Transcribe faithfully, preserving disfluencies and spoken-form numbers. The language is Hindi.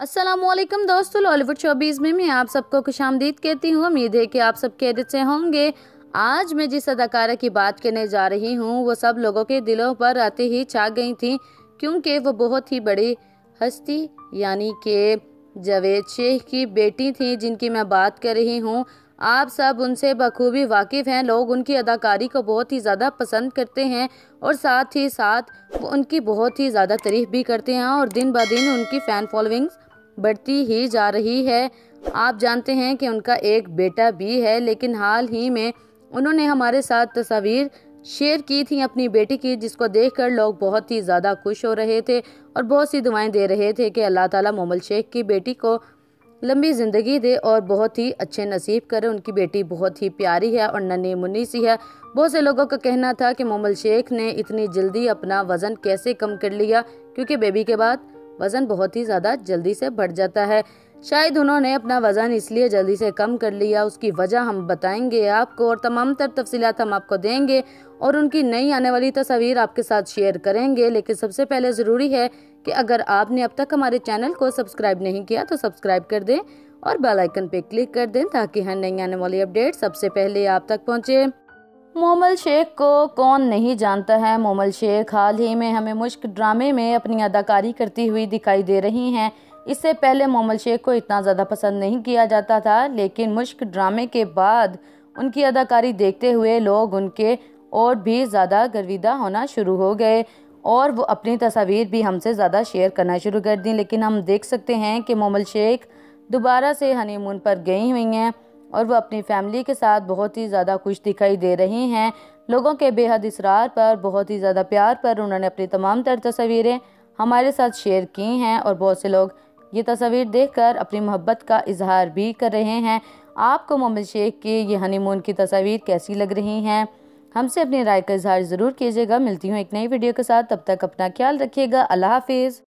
अस्सलामुअलैकुम दोस्तों, लॉलीवुड शोबीज़ में मैं आप सबको खुशामदीद कहती हूँ। उम्मीद है कि आप सब खैरियत से होंगे। आज मैं जिस अदाकारा की बात करने जा रही हूँ वो सब लोगों के दिलों पर आते ही छा गई थी, क्योंकि वो बहुत ही बड़ी हस्ती यानी कि जावेद शेख की बेटी थी जिनकी मैं बात कर रही हूँ। आप सब उनसे बखूबी वाकिफ़ हैं। लोग उनकी अदाकारी को बहुत ही ज़्यादा पसंद करते हैं और साथ ही साथ वो उनकी बहुत ही ज़्यादा तारीफ़ भी करते हैं और दिन ब दिन उनकी फ़ैन फॉलोइंग्स बढ़ती ही जा रही है। आप जानते हैं कि उनका एक बेटा भी है, लेकिन हाल ही में उन्होंने हमारे साथ तस्वीर शेयर की थी अपनी बेटी की, जिसको देखकर लोग बहुत ही ज़्यादा खुश हो रहे थे और बहुत सी दुआएं दे रहे थे कि अल्लाह ताला मोमल शेख की बेटी को लंबी ज़िंदगी दे और बहुत ही अच्छे नसीब करे। उनकी बेटी बहुत ही प्यारी है और नन्ही मुन्नी सी है। बहुत से लोगों का कहना था कि मोमल शेख ने इतनी जल्दी अपना वज़न कैसे कम कर लिया, क्योंकि बेबी के बाद वज़न बहुत ही ज़्यादा जल्दी से बढ़ जाता है। शायद उन्होंने अपना वज़न इसलिए जल्दी से कम कर लिया, उसकी वजह हम बताएंगे आपको और तमाम तर तफसीलात हम आपको देंगे और उनकी नई आने वाली तस्वीर आपके साथ शेयर करेंगे। लेकिन सबसे पहले ज़रूरी है कि अगर आपने अब तक हमारे चैनल को सब्सक्राइब नहीं किया तो सब्सक्राइब कर दें और बेल आइकन पर क्लिक कर दें ताकि हर नई आने वाली अपडेट सबसे पहले आप तक पहुँचे। मोमल शेख को कौन नहीं जानता है। मोमल शेख हाल ही में हमें मुश्क ड्रामे में अपनी अदाकारी करती हुई दिखाई दे रही हैं। इससे पहले मोमल शेख को इतना ज़्यादा पसंद नहीं किया जाता था, लेकिन मुश्क ड्रामे के बाद उनकी अदाकारी देखते हुए लोग उनके और भी ज़्यादा गर्विदा होना शुरू हो गए और वो अपनी तस्वीर भी हमसे ज़्यादा शेयर करना शुरू कर दी। लेकिन हम देख सकते हैं कि मोमल शेख दोबारा से हनीमून पर गई हुई हैं और वो अपनी फैमिली के साथ बहुत ही ज़्यादा खुश दिखाई दे रही हैं। लोगों के बेहद इसरार पर, बहुत ही ज़्यादा प्यार पर उन्होंने अपनी तमाम तर तस्वीरें हमारे साथ शेयर की हैं और बहुत से लोग ये तस्वीर देखकर अपनी मोहब्बत का इजहार भी कर रहे हैं। आपको मोमल शेख की ये हनीमून की तस्वीर कैसी लग रही हैं, हमसे अपनी राय का इजहार ज़रूर कीजिएगा। मिलती हूँ एक नई वीडियो के साथ, तब तक अपना ख्याल रखिएगा। अल्लाह हाफिज़।